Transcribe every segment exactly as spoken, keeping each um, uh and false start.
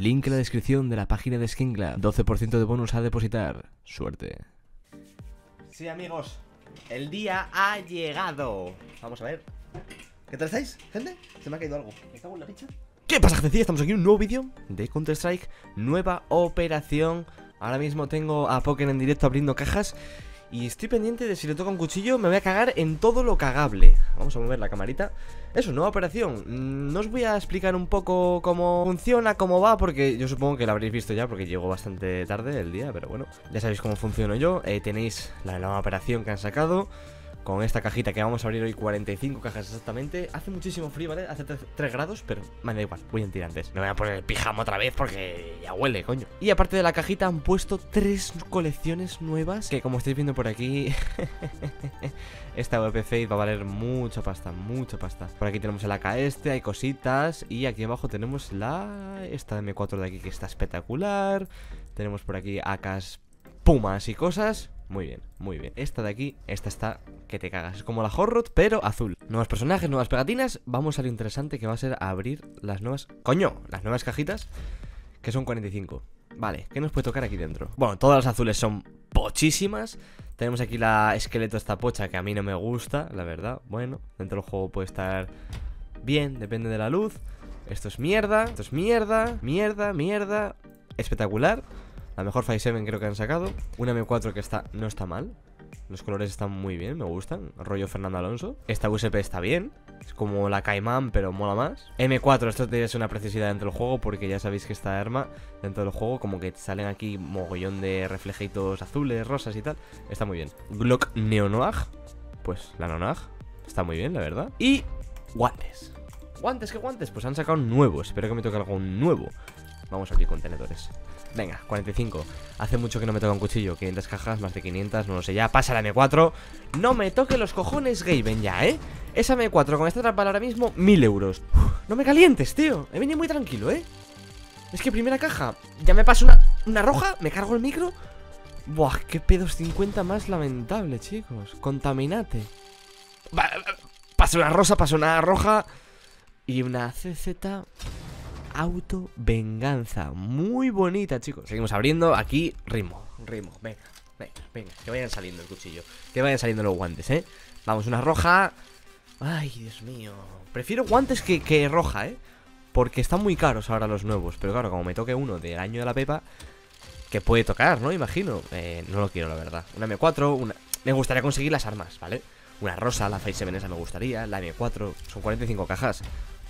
Link en la descripción de la página de Skingla. doce por ciento de bonus a depositar. Suerte. Sí, amigos. El día ha llegado. Vamos a ver. ¿Qué tal estáis, gente? Se me ha caído algo. ¿Me cago en la picha? ¿Qué pasa, gente? Estamos aquí en un nuevo vídeo de Counter Strike. Nueva operación. Ahora mismo tengo a Poken en directo abriendo cajas. Y estoy pendiente de si le toca un cuchillo. Me voy a cagar en todo lo cagable. Vamos a mover la camarita. Eso, nueva operación. No os voy a explicar un poco cómo funciona, cómo va, porque yo supongo que lo habréis visto ya, porque llegó bastante tarde el día, pero bueno, ya sabéis cómo funciono yo. eh, Tenéis la nueva operación que han sacado con esta cajita que vamos a abrir hoy, cuarenta y cinco cajas exactamente. Hace muchísimo frío, ¿vale? Hace tres grados, pero me da igual, voy en tirantes. Me voy a poner el pijama otra vez porque ya huele, coño. Y aparte de la cajita han puesto tres colecciones nuevas, que como estáis viendo por aquí, esta A W P va a valer mucha pasta, mucha pasta. Por aquí tenemos el A K este, hay cositas. Y aquí abajo tenemos la... esta M cuatro de aquí que está espectacular. Tenemos por aquí A Ks, pumas y cosas. Muy bien, muy bien. Esta de aquí, esta está que te cagas. Es como la Hot Rod, pero azul. Nuevos personajes, nuevas pegatinas. Vamos a lo interesante que va a ser abrir las nuevas... ¡Coño! Las nuevas cajitas, que son cuarenta y cinco. Vale, ¿qué nos puede tocar aquí dentro? Bueno, todas las azules son pochísimas. Tenemos aquí la esqueleto esta pocha, que a mí no me gusta, la verdad. Bueno, dentro del juego puede estar bien, depende de la luz. Esto es mierda, esto es mierda, mierda, mierda. Espectacular. La mejor Five-SeveN creo que han sacado. Una M cuatro que está, no está mal. Los colores están muy bien, me gustan. Rollo Fernando Alonso. Esta U S P está bien. Es como la Caimán, pero mola más. M cuatro, esto tiene una precisidad dentro del juego, porque ya sabéis que esta arma dentro del juego como que salen aquí mogollón de reflejitos azules, rosas y tal. Está muy bien. Glock Neonoir. Pues la Neonoir está muy bien, la verdad. Y guantes. Guantes, ¿qué guantes? Pues han sacado nuevos. Espero que me toque algo nuevo. Vamos aquí con tenedores. Venga, cuarenta y cinco. Hace mucho que no me toca un cuchillo. quinientas cajas, más de quinientas, no lo sé ya. Pasa la M cuatro. No me toque los cojones, Gaben, ya, ¿eh? Esa M cuatro con esta trampa ahora mismo, mil euros. Uf, no me calientes, tío. He venido muy tranquilo, ¿eh? Es que primera caja. Ya me paso una, una roja, me cargo el micro. Buah, qué P doscientos cincuenta más lamentable, chicos. Contaminate. Paso una rosa, paso una roja. Y una C Z... auto venganza, muy bonita, chicos. Seguimos abriendo aquí, ritmo, ritmo, venga, venga, venga, que vayan saliendo el cuchillo, que vayan saliendo los guantes, eh. Vamos, una roja. Ay, Dios mío. Prefiero guantes que, que roja, eh. Porque están muy caros ahora los nuevos. Pero claro, como me toque uno de año de la pepa, que puede tocar, ¿no? Imagino. Eh, no lo quiero, la verdad. Una M cuatro, una... me gustaría conseguir las armas, ¿vale? Una rosa, la Five-SeveN esa me gustaría. La M cuatro, son cuarenta y cinco cajas.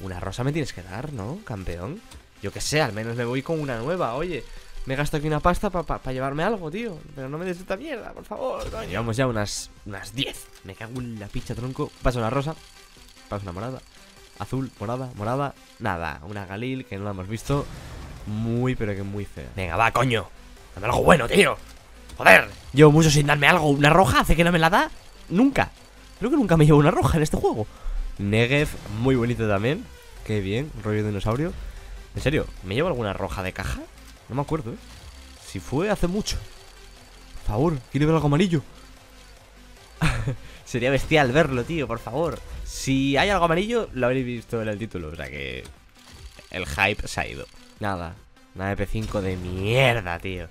Una rosa me tienes que dar, ¿no, campeón? Yo que sé, al menos me voy con una nueva. Oye, me gasto aquí una pasta para pa, pa llevarme algo, tío. Pero no me des esta mierda, por favor. Coño. Llevamos ya unas unas diez. Me cago en la picha, tronco. Paso una rosa. Paso una morada. Azul, morada, morada. Nada, una Galil que no la hemos visto. Muy, pero que muy fea. Venga, va, coño. Dame algo bueno, tío. Joder. Llevo mucho sin darme algo. ¿Una roja hace que no me la da? Nunca. Creo que nunca me llevo una roja en este juego. Negev, muy bonito también. Qué bien, rollo dinosaurio. En serio, ¿me llevo alguna roja de caja? No me acuerdo, ¿eh? Si fue hace mucho. Por favor, quiero ver algo amarillo. Sería bestial verlo, tío, por favor. Si hay algo amarillo, lo habréis visto en el título. O sea que... el hype se ha ido. Nada, una E P cinco de mierda, tío.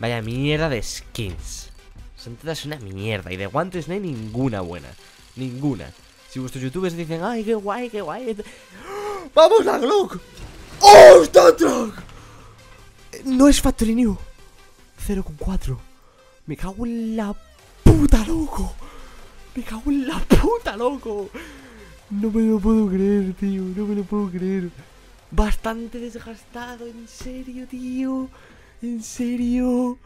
Vaya mierda de skins. Son todas una mierda. Y de guantes no hay ninguna buena. Ninguna. Si vuestros youtubers dicen, ay, qué guay, qué guay. ¡Vamos, la Glock! ¡Oh, StatTrak! No es Factory New. cero coma cuatro. Me cago en la puta, loco. Me cago en la puta, loco. No me lo puedo creer, tío. No me lo puedo creer. Bastante desgastado, en serio, tío. En serio.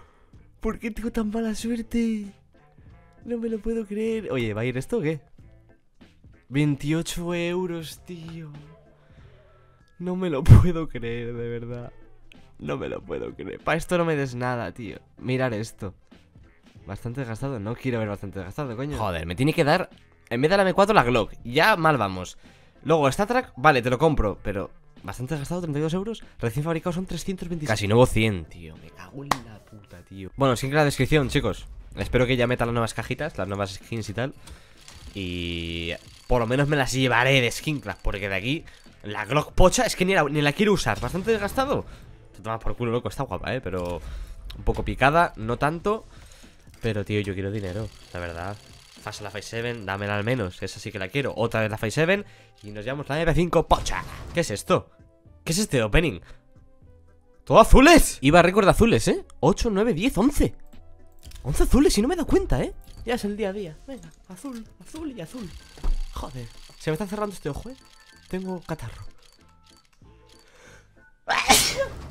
¿Por qué tengo tan mala suerte? No me lo puedo creer. Oye, ¿va a ir esto o qué? veintiocho euros, tío. No me lo puedo creer, de verdad. No me lo puedo creer. Para esto no me des nada, tío. Mirar esto. Bastante desgastado. No quiero ver bastante desgastado, coño. Joder, me tiene que dar, en vez de la M cuatro, la Glock. Ya mal vamos. Luego StatTrak, vale, te lo compro. Pero bastante desgastado, treinta y dos euros. Recién fabricado son trescientos veintiséis. Casi nuevo cien, tío. Me cago en la puta, tío. Bueno, sin que la descripción, chicos. Espero que ya metan las nuevas cajitas, las nuevas skins y tal. Y... por lo menos me las llevaré de Skinclash, porque de aquí... la Glock pocha es que ni la, ni la quiero usar. Bastante desgastado. Te tomas por culo, loco. Está guapa, eh, pero un poco picada, no tanto. Pero, tío, yo quiero dinero, la verdad. Pasa la Five-SeveN, dámela al menos. Esa sí que la quiero. Otra vez la Five-SeveN. Y nos llevamos la E P cinco, pocha. ¿Qué es esto? ¿Qué es este opening? ¡Todo azules! Iba a récord de azules, eh. ocho, nueve, diez, once. once azules y no me he dado cuenta, eh. Ya es el día a día. Venga, azul, azul y azul. Joder, se me está cerrando este ojo, eh. Tengo catarro.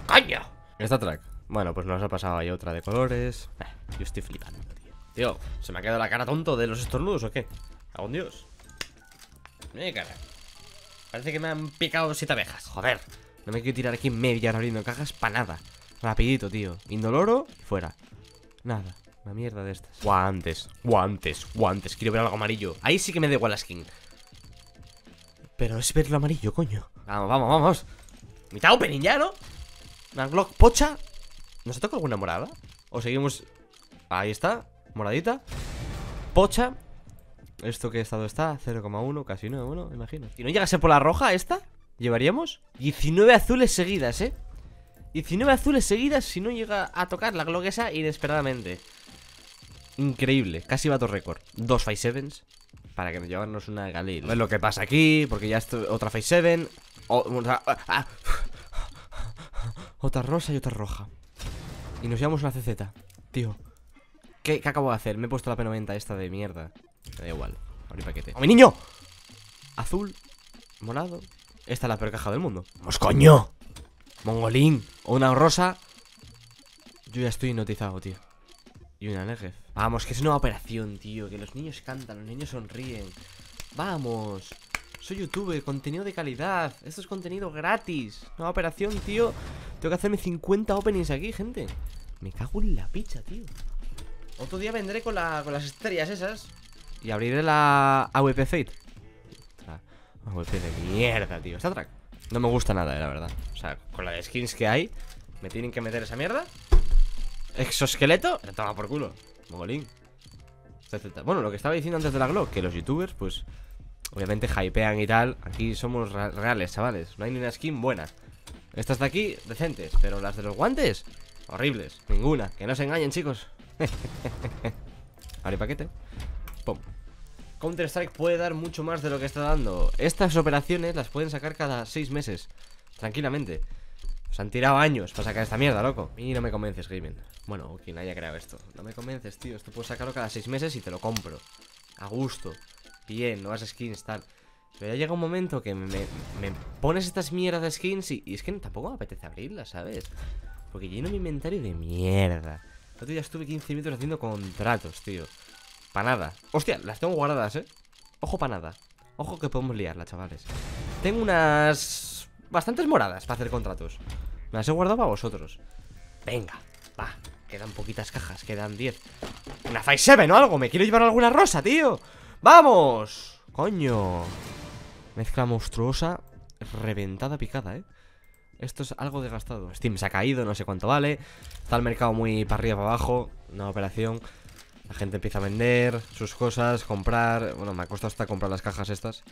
¡Coño! StatTrak. Bueno, pues nos ha pasado ahí otra de colores. Yo estoy flipando, tío. Tío, ¿se me ha quedado la cara tonto de los estornudos o qué? ¡Aún Dios! Mira cara. Parece que me han picado siete abejas. Joder, no me quiero tirar aquí media hora abriendo cajas para nada. Rapidito, tío. Indoloro y fuera. Nada. Una mierda de estas. Guantes, guantes, guantes. Quiero ver algo amarillo. Ahí sí que me da igual la skin. Pero es ver lo amarillo, coño. Vamos, vamos, vamos. Mitad opening ya, ¿no? Una Glock pocha. ¿Nos ha tocado alguna morada? ¿O seguimos...? Ahí está, moradita. Pocha. ¿Esto qué estado está? cero coma uno, casi nueve, bueno, imagino. Si no llegase por la roja esta, llevaríamos diecinueve azules seguidas, eh. diecinueve azules seguidas si no llega a tocar la Glock esa inesperadamente. Increíble, casi bato récord. Dos Five-SeveNs para que nos llevarnos una Galil. Es lo que pasa aquí, porque ya esto, otra Five-SeveN. Otra, ah, otra rosa y otra roja. Y nos llevamos una C Z, tío. ¿Qué, ¿Qué acabo de hacer? Me he puesto la P noventa esta de mierda. Me da igual, abrir paquete. ¡Oh, mi niño! Azul, morado. Esta es la peor caja del mundo. ¡Vamos, coño! Mongolín. O una rosa. Yo ya estoy hipnotizado, tío. Y una Negev. Vamos, que es una operación, tío. Que los niños cantan, los niños sonríen. Vamos. Soy youtuber, contenido de calidad. Esto es contenido gratis. Una operación, tío. Tengo que hacerme cincuenta openings aquí, gente. Me cago en la picha, tío. Otro día vendré con, la, con las estrellas esas. Y abriré la A W P Fate. A W P de mierda, tío. StatTrak. No me gusta nada, eh, la verdad. O sea, con las skins que hay, me tienen que meter esa mierda. Exoesqueleto. Me toma por culo. Mogolín. etcétera. Bueno, lo que estaba diciendo antes de la Glock, que los youtubers, pues, obviamente hypean y tal. Aquí somos reales, chavales. No hay ni una skin buena. Estas de aquí, decentes. Pero las de los guantes, horribles. Ninguna. Que no se engañen, chicos. Abre paquete. Pum. Counter Strike puede dar mucho más de lo que está dando. Estas operaciones las pueden sacar cada seis meses. Tranquilamente. Os han tirado años para sacar esta mierda, loco. Y no me convences, gaming. Bueno, quien haya creado esto. No me convences, tío. Esto puedo sacarlo cada seis meses y te lo compro. A gusto. Bien, nuevas skins, tal. Pero ya llega un momento que me, me pones estas mierdas de skins y, y es que tampoco me apetece abrirlas, ¿sabes? Porque lleno mi inventario de mierda. El otro día estuve quince minutos haciendo contratos, tío. Para nada. Hostia, las tengo guardadas, eh. Ojo para nada. Ojo que podemos liarla, chavales. Tengo unas... bastantes moradas para hacer contratos. Me las he guardado para vosotros. Venga, va. Quedan poquitas cajas, quedan diez. Una Five-SeveN o algo. Me quiero llevar alguna rosa, tío. ¡Vamos! Coño. Mezcla monstruosa. Reventada picada, eh. Esto es algo desgastado. Steam se ha caído, no sé cuánto vale. Está el mercado muy para arriba, para abajo. Una operación. La gente empieza a vender sus cosas, comprar. Bueno, me ha costado hasta comprar las cajas estas.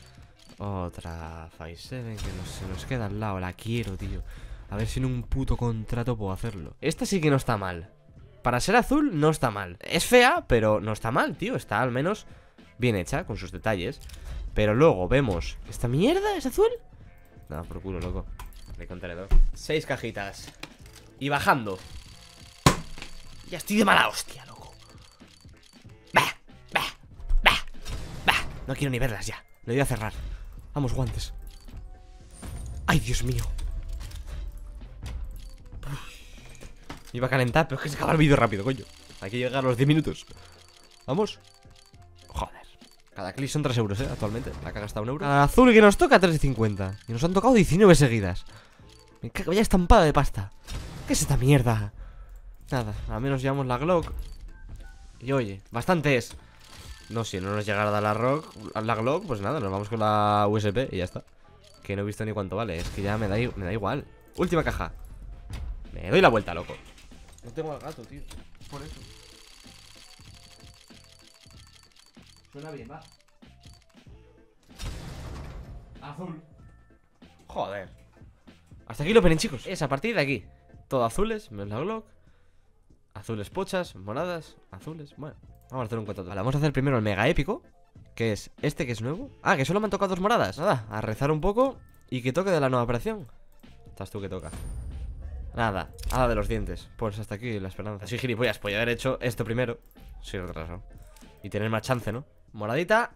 Otra Five-SeveN que nos, se nos queda al lado. La quiero, tío. A ver si en un puto contrato puedo hacerlo. Esta sí que no está mal. Para ser azul, no está mal. Es fea, pero no está mal, tío. Está al menos bien hecha, con sus detalles. Pero luego vemos. ¿Esta mierda es azul? Nada, por culo, loco. De contenedor. Seis cajitas. Y bajando. Ya estoy de mala hostia, loco. Bah, bah, bah, bah. No quiero ni verlas ya. Le voy a cerrar. Vamos, guantes. Ay, Dios mío. Iba a calentar, pero es que se acaba el vídeo rápido, coño. Hay que llegar a los diez minutos. Vamos. Joder. Cada clic son tres euros, eh, actualmente. La caja está a un euro. Cada azul que nos toca, tres cincuenta. Y nos han tocado diecinueve seguidas. Me cago, vaya estampada de pasta. ¿Qué es esta mierda? Nada, al menos llevamos la Glock. Y oye, bastante es. No, si no nos llegara a dar la, rock, la Glock, pues nada, nos vamos con la U S P y ya está. Que no he visto ni cuánto vale, es que ya me da, me da igual. Última caja. Me doy la vuelta, loco. No tengo al gato, tío. Por eso. Suena bien, va. Azul. Joder. Hasta aquí lo penen, chicos. Es a partir de aquí. Todo azules, menos la Glock. Azules pochas, moradas, azules. Bueno, vamos a hacer un contrato. Vale, vamos a hacer primero el mega épico, que es este que es nuevo. Ah, que solo me han tocado dos moradas. Nada, a rezar un poco y que toque de la nueva operación. Estás tú que toca. Nada, nada de los dientes. Pues hasta aquí la esperanza. Soy gilipollas, podía haber hecho esto primero. Soy retrasado. Y tener más chance, ¿no? Moradita.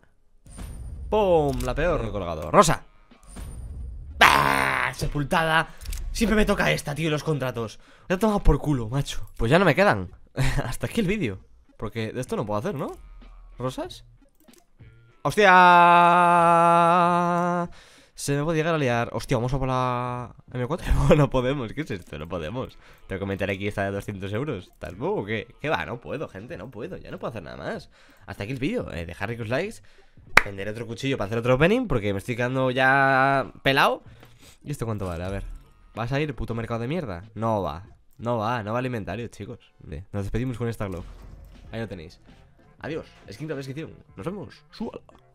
¡Pum! La peor. He colgado. ¡Rosa! ¡Bah! Sepultada. Siempre me toca esta, tío, los contratos. Me he tomado por culo, macho. Pues ya no me quedan. Hasta aquí el vídeo. Porque de esto no puedo hacer, ¿no? ¿Rosas? ¡Hostia! Se me puede llegar a liar. Hostia, vamos a por la eme cuatro. No podemos, ¿qué es esto? No podemos. Tengo que meter aquí esta de doscientos euros. ¿Tampoco? ¿Qué? ¿Qué va? No puedo, gente, no puedo. Ya no puedo hacer nada más. Hasta aquí el vídeo. eh, Dejar ricos likes. Venderé otro cuchillo para hacer otro opening, porque me estoy quedando ya pelado. ¿Y esto cuánto vale? A ver. ¿Vas a ir, puto mercado de mierda? No va. No va, no va el inventario, chicos. Bien. Nos despedimos con esta Glock. Ahí lo tenéis. Adiós, Skinclash descripción. Nos vemos. Súbala.